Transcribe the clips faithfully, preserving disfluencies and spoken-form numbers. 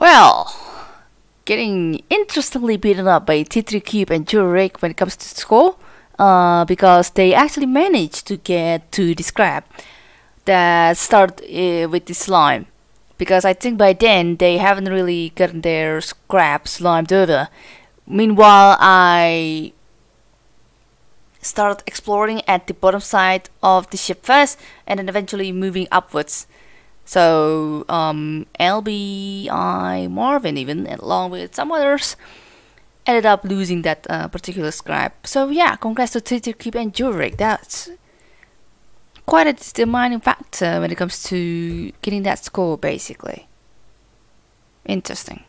Well, getting interestingly beaten up by T three Cube and Jurik when it comes to score, uh, because they actually managed to get to the scrap that start uh, with the slime. Because I think by then they haven't really gotten their scrap slimed over. Meanwhile, I started exploring at the bottom side of the ship first, and then eventually moving upwards. So, um, L B I Marvin even, along with some others, ended up losing that uh, particular scrap. So yeah, congrats to T two Kip and Jurik. That's quite a determining factor when it comes to getting that score, basically. Interesting.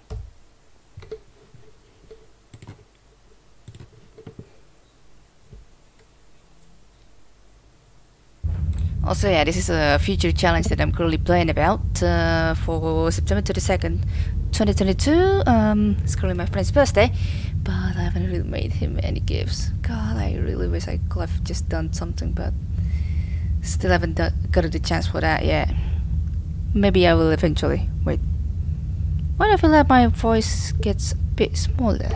Also, yeah, this is a future challenge that I'm currently playing about uh, for September twenty-second, twenty twenty-two. Um, it's currently my friend's birthday, but I haven't really made him any gifts. God, I really wish I could have just done something, but still haven't gotten the chance for that yet. Maybe I will eventually. Wait, why do I feel like my voice gets a bit smaller?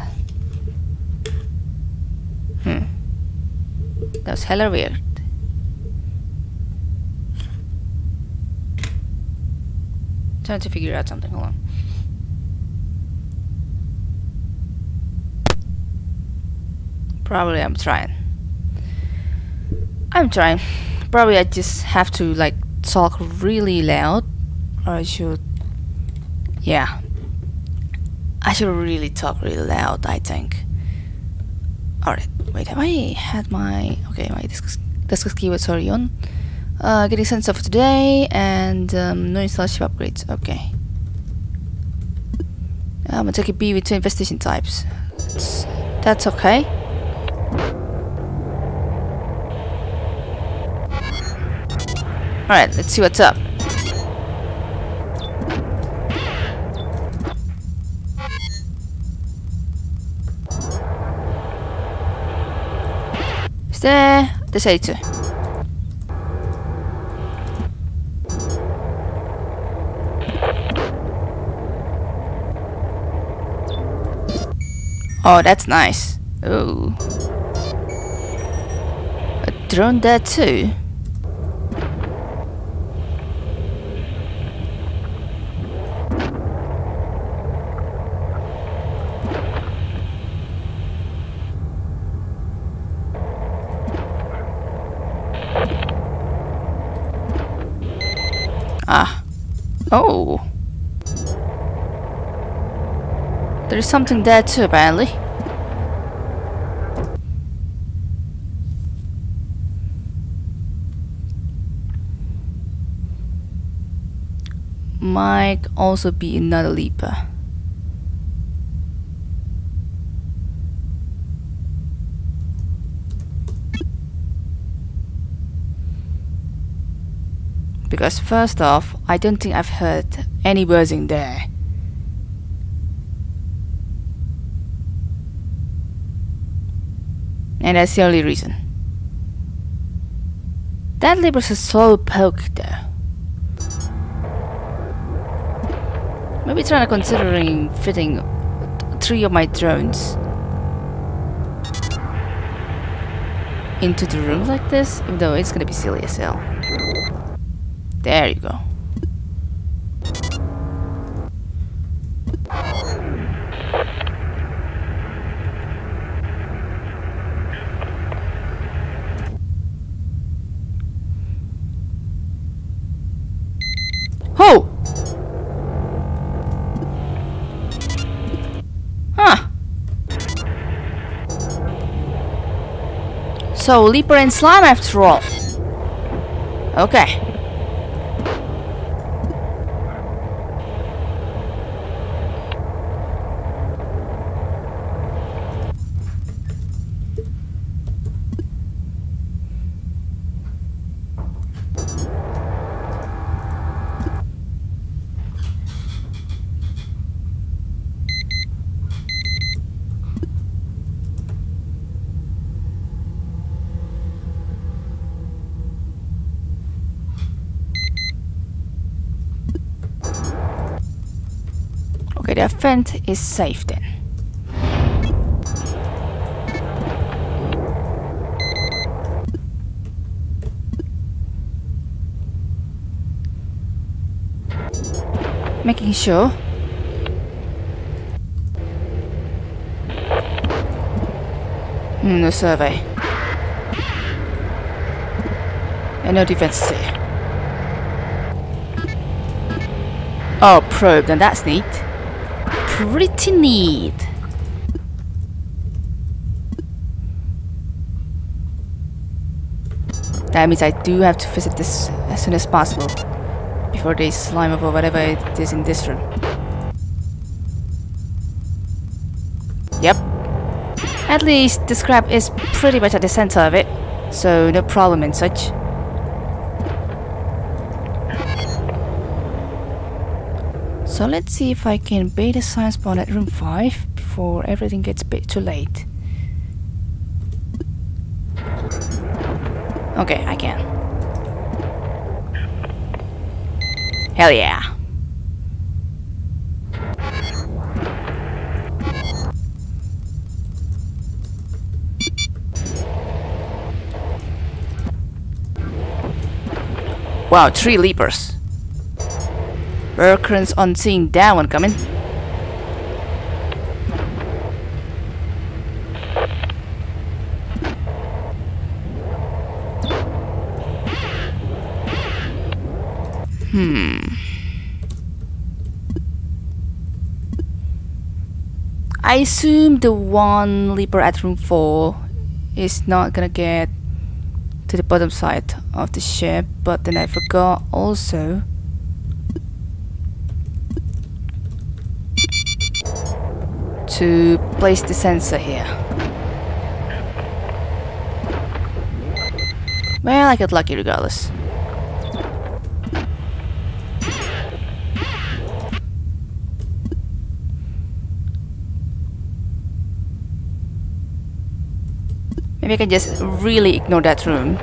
Hmm, that was hella weird. Trying to figure out something, hold on. Probably I'm trying. I'm trying. Probably I just have to like talk really loud. Or I should... Yeah. I should really talk really loud, I think. Alright, wait, have I had my... Okay, my Discus keyword, sorry, on. Uh, getting sense of today and um, no install ship upgrades. Okay, I'm gonna take a B with two investigation types. That's, that's okay. All right, let's see what's up. Is there the T two? Oh, that's nice. Oh, a drone there too. Ah. Oh. There's something there too, apparently. Might also be another leaper. Because first off, I don't think I've heard any buzzing there. And that's the only reason. That leaper's a slow poke though. Maybe trying to considering fitting three of my drones into the room like this, even though it's gonna be silly as hell. There you go. So, leaper and slime after all. Okay. Okay, the event is safe then. Making sure. Mm, no survey. And no defense there. Oh, probe, then that's neat. Pretty neat. That means I do have to visit this as soon as possible. Before they slime up or whatever it is in this room. Yep. At least the scrap is pretty much at the center of it. So no problem and such. So let's see if I can bait a science bomb at room five before everything gets a bit too late. Okay, I can. Hell yeah! Wow, three leapers. Recurrence on seeing that one coming. Hmm. I assume the one leaper at room four is not gonna get to the bottom side of the ship, but then I forgot also. To place the sensor here. Well, I got lucky regardless. Maybe I can just really ignore that room.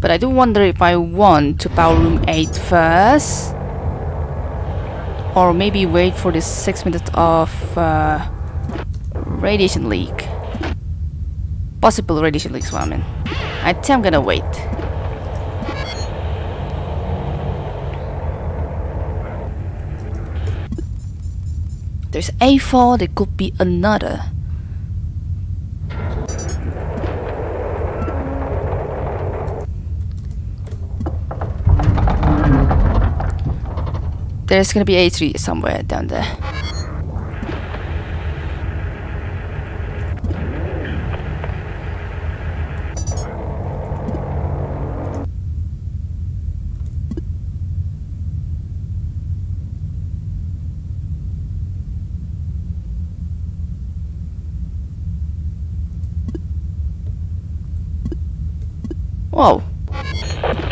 But I do wonder if I want to power room eight first, or maybe wait for this six minutes of uh, radiation leak. Possible radiation leaks, what I mean. I think I'm gonna wait. There's A four, there could be another. There's gonna be A three somewhere down there. Whoa.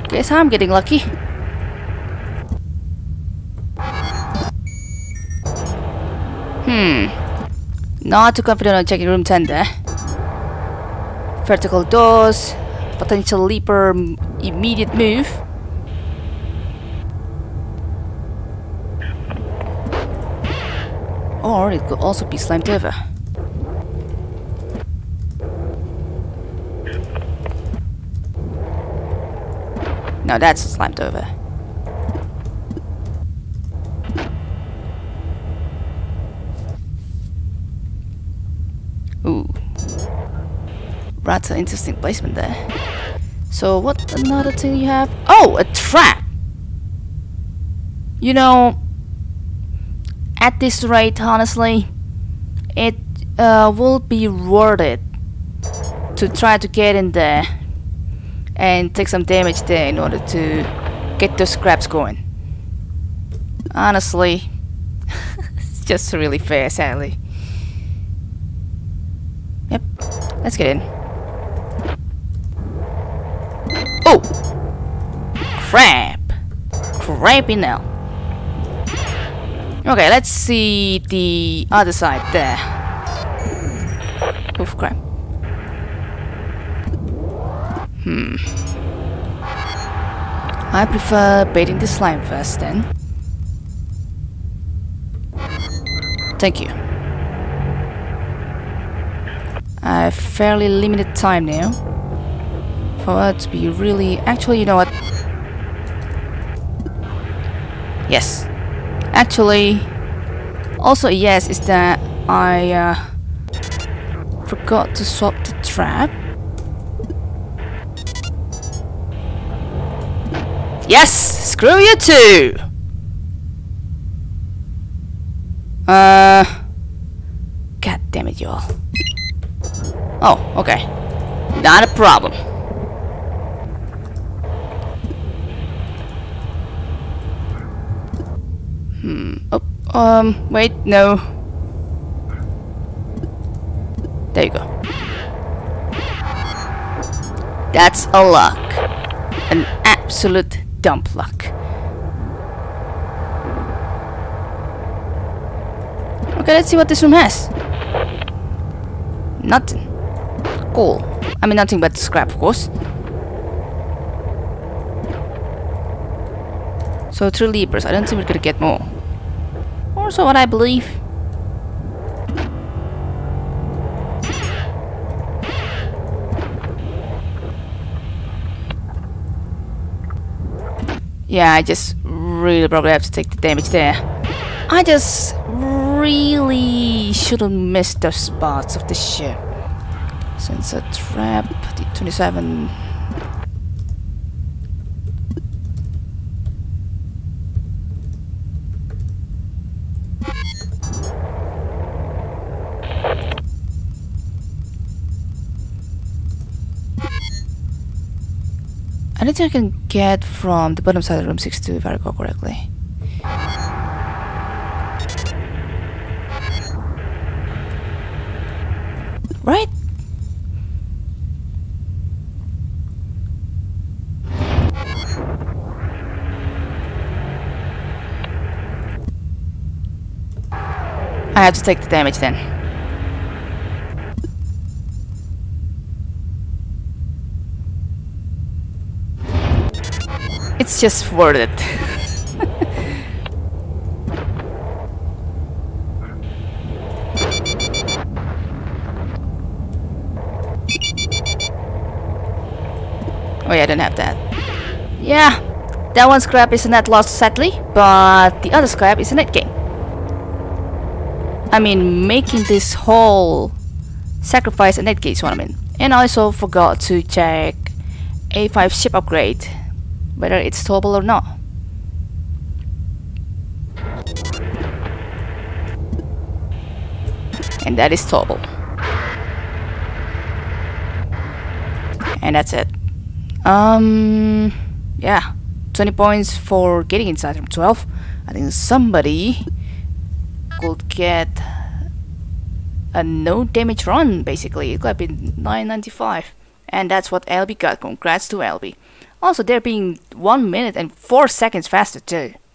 Guess I'm getting lucky. Hmm. Not too confident on checking room ten there. Vertical doors, potential leaper, immediate move. Or it could also be slimed over. Now that's slimed over. Ooh, that's an interesting placement there. So what another thing you have? Oh, a trap! You know, at this rate, honestly, it uh, will be worth it to try to get in there and take some damage there in order to get those scraps going. Honestly, it's just really fair, sadly. Yep, let's get in. Oh! Crap! Crappy now. Okay, let's see the other side there. Żarówkę. Hmm. I prefer baiting the slime first then. Thank you. I have fairly limited time now for it to be really... Actually, you know what? Yes. Actually, also yes is that I uh, forgot to swap the trap. Yes! Screw you too! Uh... God damn it, y'all. Oh, okay. Not a problem. Hmm... Oh, um... Wait, no. There you go. That's a luck. An absolute dump luck. Okay, let's see what this room has. Nothing. Cool. I mean, nothing but scrap, of course. So three libras. I don't think we're gonna get more. Or so what I believe. Yeah, I just really probably have to take the damage there. I just really shouldn't miss those parts of the ship. Sensor trap, T twenty-seven. I don't think I can get from the bottom side of room sixty-two if I recall correctly. Right? I have to take the damage then. It's just worth it. Oh yeah, I don't have that. Yeah, that one scrap is a net loss sadly, but the other scrap is a net gain. I mean, making this whole sacrifice a net gain is what I mean. And I also forgot to check A five ship upgrade, whether it's Tobal or not. And that is Tobal. And that's it. Um, yeah, twenty points for getting inside room twelve. I think somebody could get a no damage run basically. It could have been nine ninety-five. And that's what L B got. Congrats to L B. Also, they're being one minute and four seconds faster too.